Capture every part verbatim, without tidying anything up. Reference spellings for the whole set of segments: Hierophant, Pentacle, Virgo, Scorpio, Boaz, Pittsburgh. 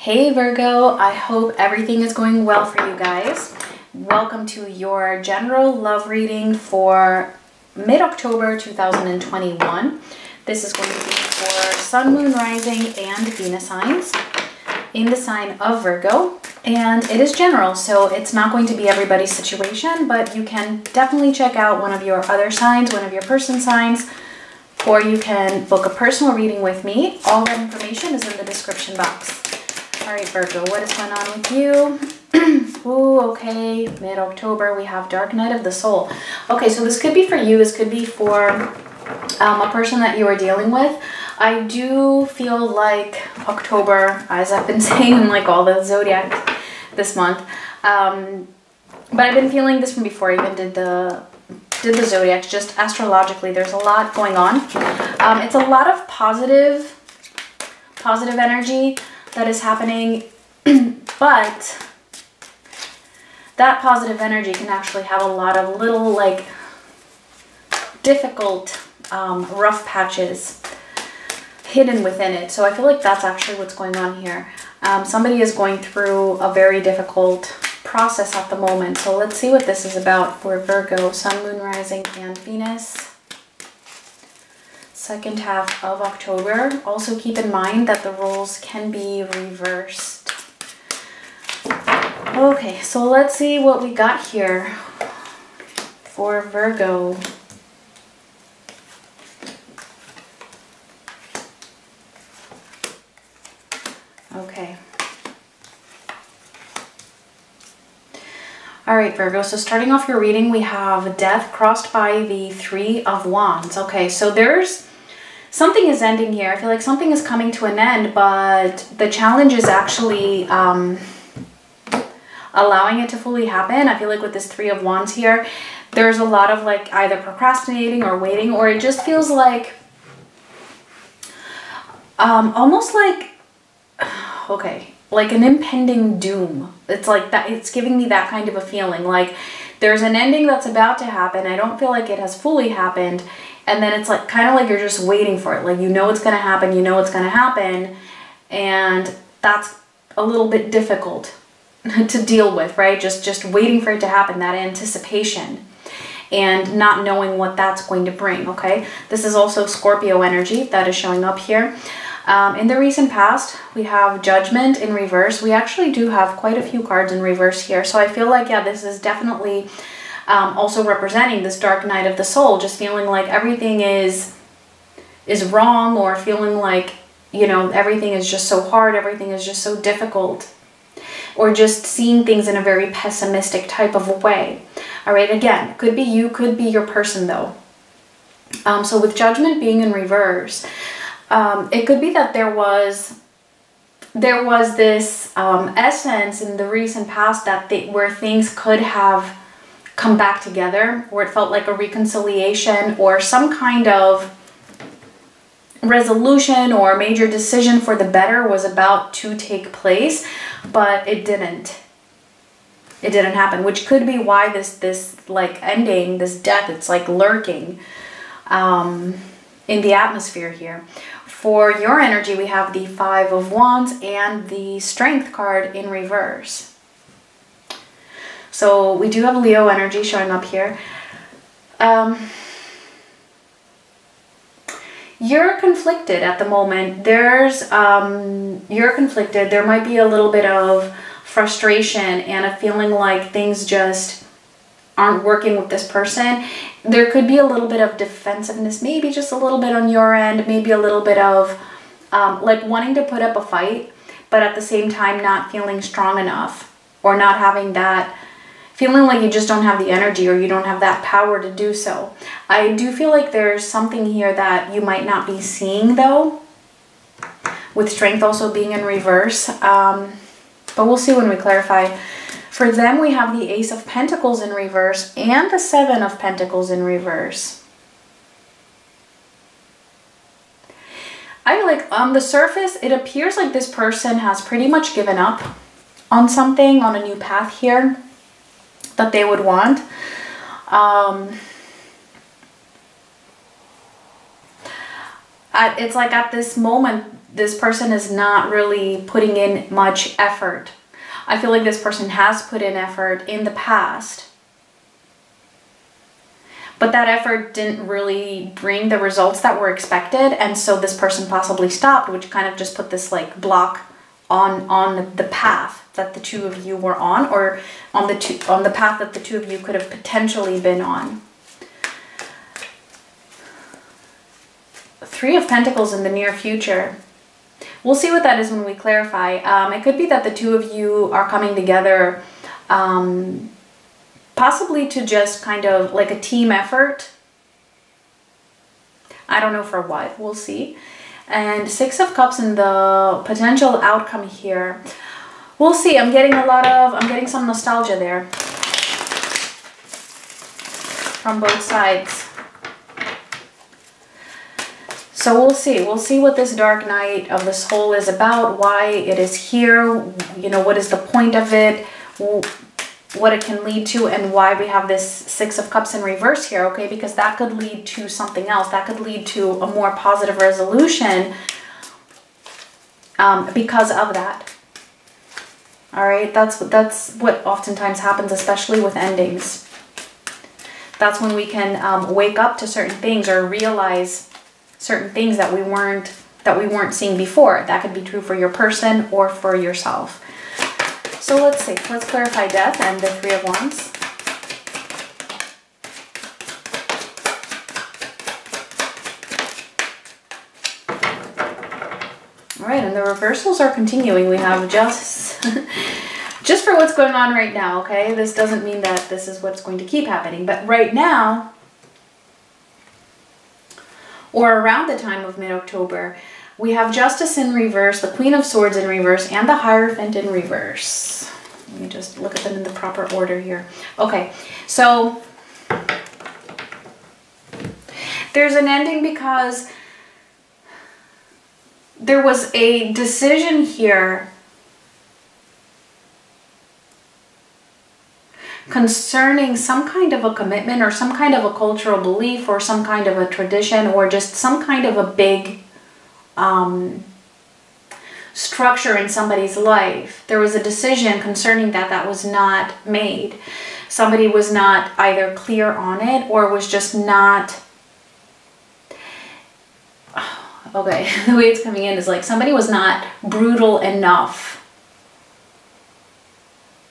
Hey Virgo, I hope everything is going well for you guys. Welcome to your general love reading for mid-October two thousand twenty-one. This is going to be for Sun, Moon, Rising, and Venus signs in the sign of Virgo. And it is general, so it's not going to be everybody's situation, but you can definitely check out one of your other signs, one of your person signs, or you can book a personal reading with me. All that information is in the description box. All right, Virgo, what is going on with you? Ooh, okay, mid-October, we have Dark Night of the Soul. Okay, so this could be for you. This could be for um, a person that you are dealing with. I do feel like October, as I've been saying in like all the zodiac this month, um, but I've been feeling this from before I even did the did the zodiac, just astrologically. There's a lot going on. Um, it's a lot of positive, positive energy that is happening, but that positive energy can actually have a lot of little, like, difficult, um, rough patches hidden within it. So I feel like that's actually what's going on here. Um, somebody is going through a very difficult process at the moment. So let's see what this is about for Virgo, Sun, Moon, Rising, and Venus. Second half of October. Also keep in mind that the roles can be reversed. Okay, so let's see what we got here for Virgo. Okay. All right, Virgo, so starting off your reading, we have Death crossed by the Three of Wands. Okay, so there's something is ending here. I feel like something is coming to an end, but the challenge is actually um, allowing it to fully happen. I feel like with this Three of Wands here, there's a lot of like either procrastinating or waiting, or it just feels like um, almost like, okay, like an impending doom. It's like that, it's giving me that kind of a feeling. Like there's an ending that's about to happen. I don't feel like it has fully happened. And then it's like kind of like you're just waiting for it. Like you know it's going to happen, you know it's going to happen. And that's a little bit difficult to deal with, right? Just just waiting for it to happen, that anticipation and not knowing what that's going to bring, okay? This is also Scorpio energy that is showing up here. Um, in the recent past, we have Judgment in reverse. We actually do have quite a few cards in reverse here. So I feel like, yeah, this is definitely... Um, also representing this dark night of the soul, just feeling like everything is is wrong, or feeling like, you know, everything is just so hard, everything is just so difficult, or just seeing things in a very pessimistic type of a way. All right, again, could be you, could be your person though. Um, so with Judgment being in reverse, um, it could be that there was there was this um, essence in the recent past that they, where things could have come back together, where it felt like a reconciliation or some kind of resolution or major decision for the better was about to take place, but it didn't. It didn't happen, which could be why this this like ending, this death, it's like lurking um, in the atmosphere here. For your energy, we have the Five of Wands and the Strength card in reverse. So we do have Leo energy showing up here. Um, you're conflicted at the moment. There's, um, you're conflicted. There might be a little bit of frustration and a feeling like things just aren't working with this person. There could be a little bit of defensiveness, maybe just a little bit on your end, maybe a little bit of um, like wanting to put up a fight, but at the same time not feeling strong enough, or not having that feeling like you just don't have the energy or you don't have that power to do so. I do feel like there's something here that you might not be seeing though, with Strength also being in reverse, um, but we'll see when we clarify. For them, we have the Ace of Pentacles in reverse and the Seven of Pentacles in reverse. I feel like on the surface, it appears like this person has pretty much given up on something, on a new path here that they would want. Um, at, it's like at this moment this person is not really putting in much effort. I feel like this person has put in effort in the past, but that effort didn't really bring the results that were expected, and so this person possibly stopped, which kind of just put this like block on on the path that the two of you were on, or on the two on the path that the two of you could have potentially been on. Three of Pentacles in the near future. We'll see what that is when we clarify. Um, it could be that the two of you are coming together, um, possibly to just kind of like a team effort. I don't know for what, we'll see. And Six of Cups and the potential outcome here. We'll see. I'm getting a lot of, I'm getting some nostalgia there from both sides. So we'll see. We'll see what this dark night of the soul is about, why it is here, you know, what is the point of it, what it can lead to, and why we have this Six of Cups in reverse here, okay? Because that could lead to something else. That could lead to a more positive resolution um, because of that. All right? That's, that's what oftentimes happens, especially with endings. That's when we can um, wake up to certain things or realize certain things that we weren't that we weren't seeing before. That could be true for your person or for yourself. So let's see. Let's clarify death and the Three of Wands. All right, and the reversals are continuing. We have just just for what's going on right now, okay? This doesn't mean that this is what's going to keep happening, but right now, or around the time of mid-October, we have Justice in reverse, the Queen of Swords in reverse, and the Hierophant in reverse. Let me just look at them in the proper order here. Okay, so there's an ending because there was a decision here concerning some kind of a commitment or some kind of a cultural belief or some kind of a tradition or just some kind of a big um, structure in somebody's life. There was a decision concerning that that was not made. Somebody was not either clear on it or was just not... Okay, the way it's coming in is like somebody was not brutal enough.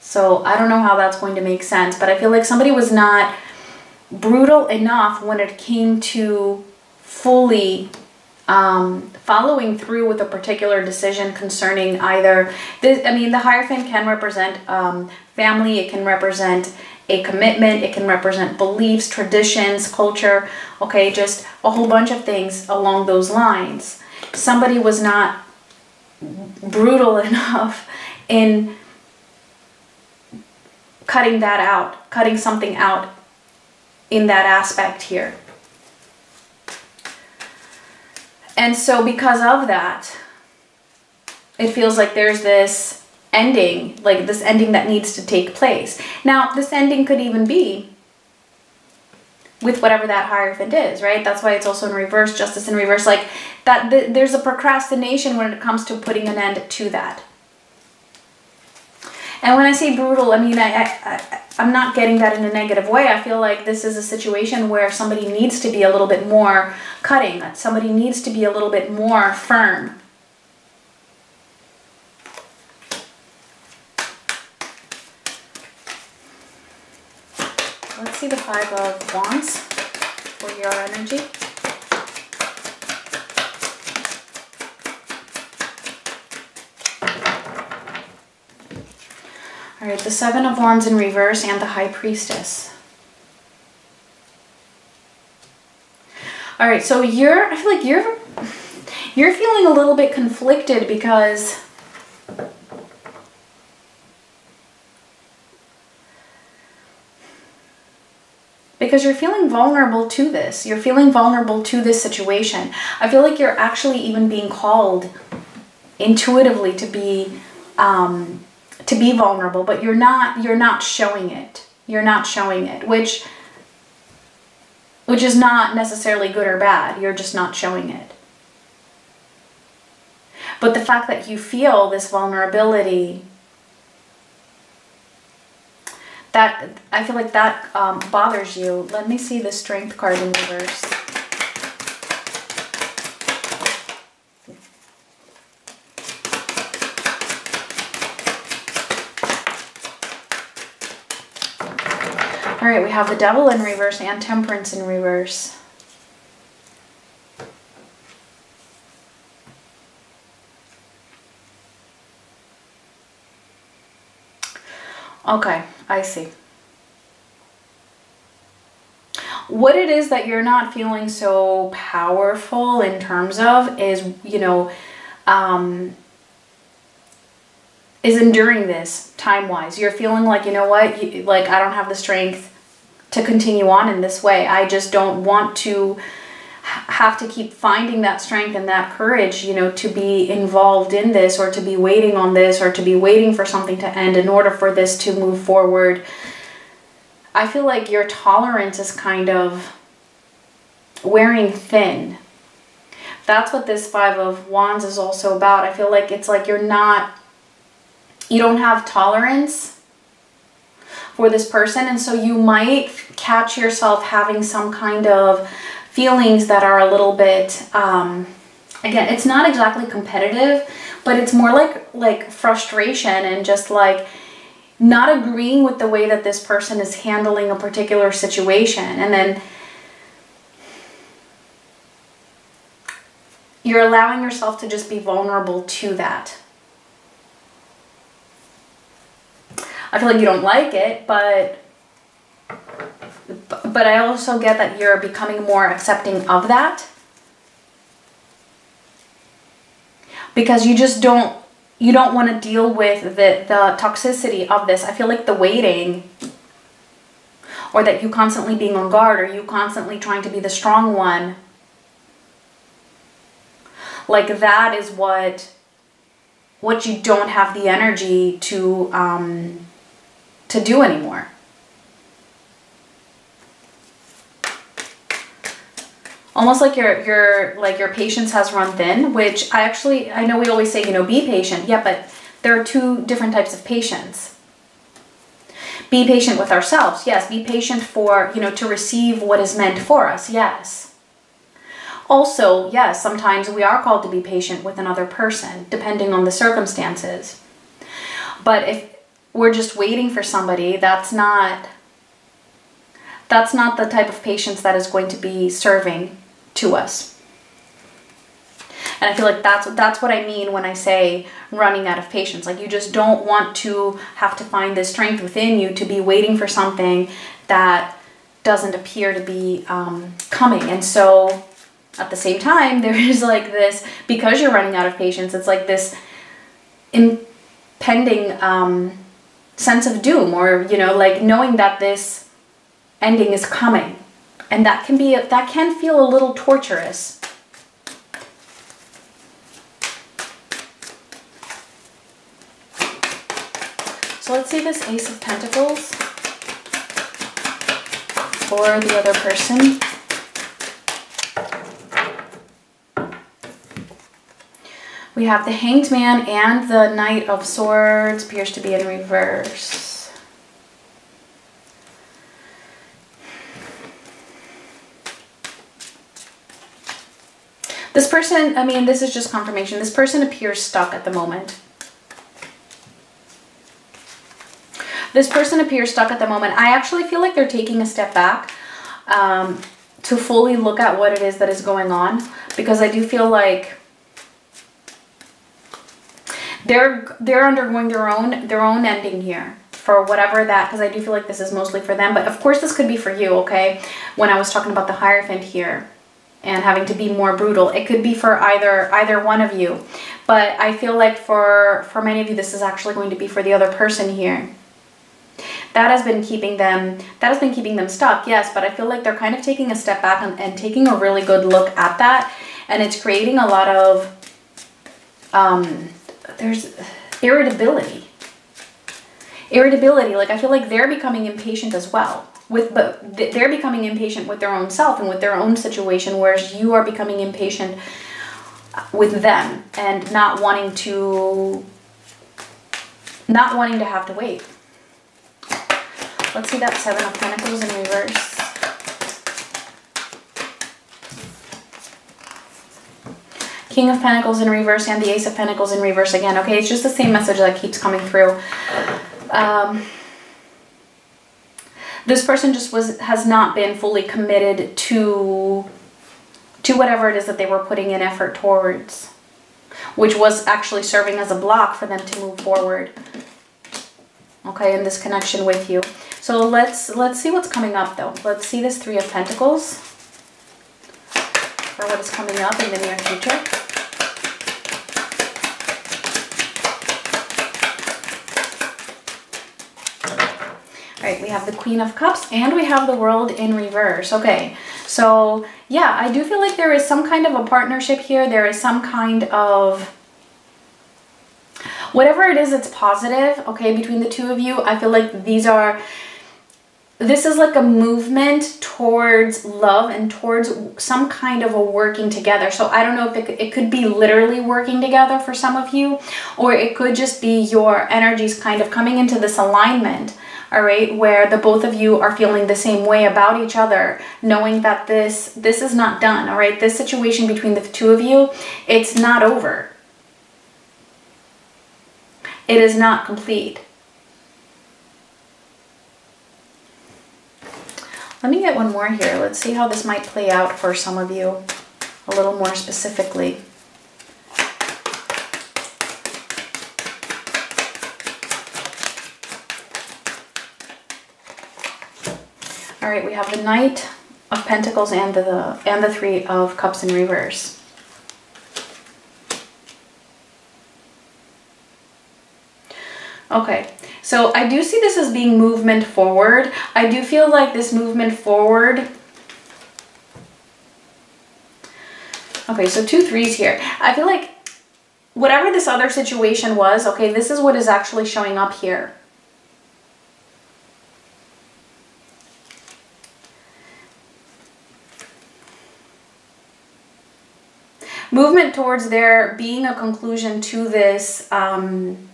So I don't know how that's going to make sense, but I feel like somebody was not brutal enough when it came to fully um, following through with a particular decision concerning either, this, I mean, the Hierophant can represent um, family, it can represent a commitment, it can represent beliefs, traditions, culture, okay, just a whole bunch of things along those lines. Somebody was not brutal enough in cutting that out, cutting something out in that aspect here. And so because of that, it feels like there's this ending, like this ending that needs to take place. Now, this ending could even be with whatever that Hierophant is, right? That's why it's also in reverse, Justice in reverse, like that th- there's a procrastination when it comes to putting an end to that. And when I say brutal, I mean, I, I, I, I'm not getting that in a negative way. I feel like this is a situation where somebody needs to be a little bit more cutting. Somebody needs to be a little bit more firm. Let's see the Five of Wands for your energy. All right, the Seven of Wands in reverse and the High Priestess. All right, so you're, I feel like you're, you're feeling a little bit conflicted because because you're feeling vulnerable to this. You're feeling vulnerable to this situation. I feel like you're actually even being called intuitively to be, um, to be vulnerable, but you're not, you're not showing it. You're not showing it, which, which is not necessarily good or bad. You're just not showing it. But the fact that you feel this vulnerability, that I feel like that um, bothers you. Let me see the Strength card in reverse. All right, we have the Devil in reverse and Temperance in reverse. Okay, I see. What it is that you're not feeling so powerful in terms of is, you know, um, is enduring this time-wise. You're feeling like, you know what, you, like I don't have the strength to continue on in this way. I just don't want to have to keep finding that strength and that courage, you know, to be involved in this, or to be waiting on this, or to be waiting for something to end in order for this to move forward. I feel like your tolerance is kind of wearing thin. That's what this Five of Wands is also about. I feel like it's like you're not, you don't have tolerance for this person, and so you might catch yourself having some kind of feelings that are a little bit, um, again, it's not exactly competitive, but it's more like like frustration and just like not agreeing with the way that this person is handling a particular situation. And then you're allowing yourself to just be vulnerable to that. I feel like you don't like it, but but I also get that you're becoming more accepting of that, because you just don't, you don't want to deal with the, the toxicity of this. I feel like the waiting, or that you constantly being on guard, or you constantly trying to be the strong one, like that is what, what you don't have the energy to, um, to do anymore. Almost like your, your, like your patience has run thin, which I actually, I know we always say, you know, be patient. Yeah, but there are two different types of patience. Be patient with ourselves. Yes. Be patient for, you know, to receive what is meant for us. Yes. Also, yes, sometimes we are called to be patient with another person, depending on the circumstances. But if we're just waiting for somebody, that's not, that's not the type of patience that is going to be serving to us. And I feel like that's, that's what I mean when I say running out of patience. Like you just don't want to have to find this strength within you to be waiting for something that doesn't appear to be um, coming. And so at the same time, there is like this, because you're running out of patience, it's like this impending um, sense of doom, or, you know, like knowing that this ending is coming, and that can be, that can feel a little torturous. So let's see this Ace of Pentacles for the other person. We have the Hanged Man and the Knight of Swords, appears to be in reverse. This person, I mean, this is just confirmation. This person appears stuck at the moment. This person appears stuck at the moment. I actually feel like they're taking a step back um, to fully look at what it is that is going on, because I do feel like they're they're undergoing their own their own ending here. For whatever that, because I do feel like this is mostly for them, but of course this could be for you. Okay, when I was talking about the Hierophant here and having to be more brutal, it could be for either either one of you, but I feel like for for many of you, this is actually going to be for the other person here. That has been keeping them, that has been keeping them stuck. Yes, but I feel like they're kind of taking a step back and, and taking a really good look at that, and it's creating a lot of um there's irritability irritability like I feel like they're becoming impatient as well with, but they're becoming impatient with their own self and with their own situation, whereas you are becoming impatient with them and not wanting to, not wanting to have to wait. Let's see that Seven of Pentacles in reverse. King of Pentacles in reverse and the Ace of Pentacles in reverse again. Okay, it's just the same message that keeps coming through. Um, this person just was has not been fully committed to to whatever it is that they were putting in effort towards, which was actually serving as a block for them to move forward. Okay, in this connection with you. So let's let's see what's coming up though. Let's see this Three of Pentacles for what is coming up in the near future. Right, we have the Queen of Cups and we have the World in reverse. Okay, so yeah, I do feel like there is some kind of a partnership here. There is some kind of whatever it is, it's positive, okay, between the two of you. I feel like these are, this is like a movement towards love and towards some kind of a working together. So I don't know if it, it could be literally working together for some of you, or it could just be your energies kind of coming into this alignment. All right, where the both of you are feeling the same way about each other, knowing that this this is not done. All right, this situation between the two of you, it's not over. It is not complete. Let me get one more here. Let's see how this might play out for some of you a little more specifically. All right, we have the Knight of Pentacles and the and the Three of Cups in reverse. Okay, so I do see this as being movement forward. I do feel like this movement forward. Okay, so two threes here. I feel like whatever this other situation was, okay, this is what is actually showing up here. Movement towards there being a conclusion to this, um,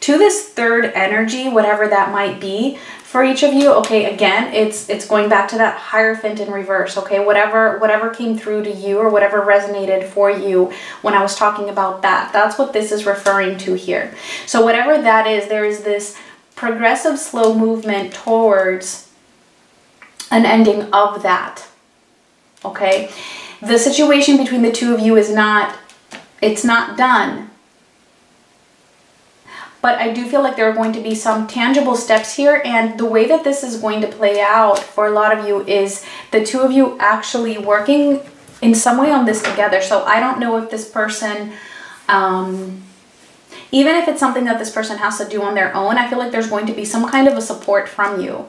to this third energy, whatever that might be for each of you. Okay, again, it's it's going back to that Hierophant in reverse. Okay, whatever whatever came through to you or whatever resonated for you when I was talking about that. That's what this is referring to here. So whatever that is, there is this progressive, slow movement towards an ending of that. Okay. The situation between the two of you is not, it's not done. But I do feel like there are going to be some tangible steps here, and the way that this is going to play out for a lot of you is the two of you actually working in some way on this together. So I don't know if this person, um, even if it's something that this person has to do on their own, I feel like there's going to be some kind of a support from you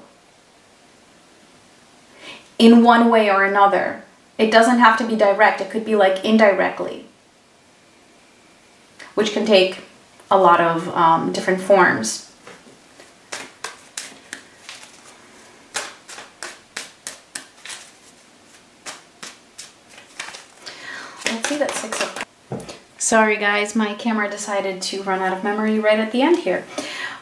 in one way or another. It doesn't have to be direct. It could be like indirectly, which can take a lot of um, different forms. Let's see that six of... Sorry guys, my camera decided to run out of memory right at the end here.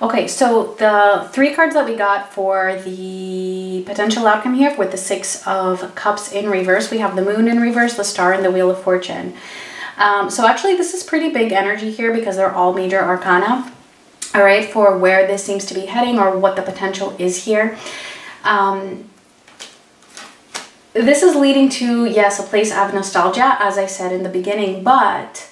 Okay, so the three cards that we got for the potential outcome here with the Six of Cups in reverse, we have the Moon in reverse, the Star, and the Wheel of Fortune. Um, so actually this is pretty big energy here because they're all major arcana, all right, for where this seems to be heading or what the potential is here. Um, this is leading to, yes, a place of nostalgia, as I said in the beginning, but...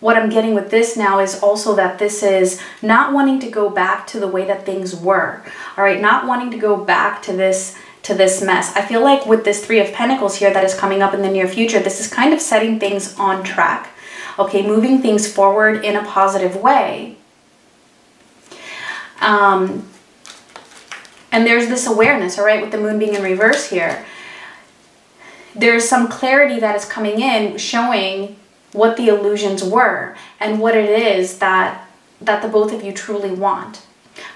what I'm getting with this now is also that this is not wanting to go back to the way that things were. All right, not wanting to go back to this to this mess. I feel like with this Three of Pentacles here that is coming up in the near future, this is kind of setting things on track. Okay, moving things forward in a positive way. Um, and there's this awareness, all right, with the Moon being in reverse here. There's some clarity that is coming in showing what the illusions were and what it is that that the both of you truly want.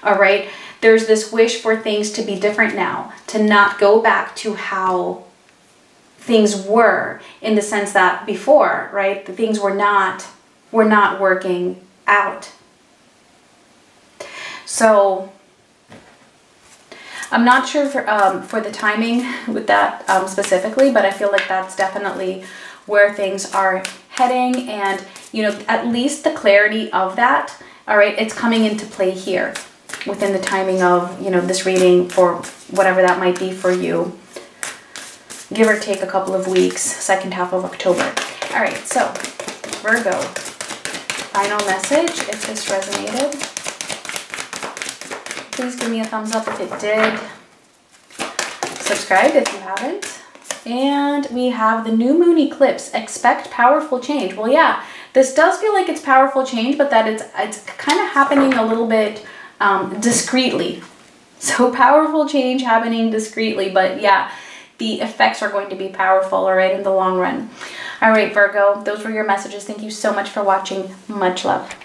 All right, there's this wish for things to be different now, to not go back to how things were, in the sense that before, right, the things were not, were not working out. So I'm not sure for, um, for the timing with that um, specifically, but I feel like that's definitely where things are heading, and you know, at least the clarity of that, all right, it's coming into play here within the timing of, you know, this reading or whatever that might be for you. Give or take a couple of weeks, second half of October. All right, so Virgo, final message. If this resonated, please give me a thumbs up if it did. Subscribe if you haven't. And we have the new moon eclipse. Expect powerful change. Well, yeah, this does feel like it's powerful change, but that it's, it's kind of happening a little bit um, discreetly. So powerful change happening discreetly, but yeah, the effects are going to be powerful, all right, in the long run. All right, Virgo, those were your messages. Thank you so much for watching. Much love.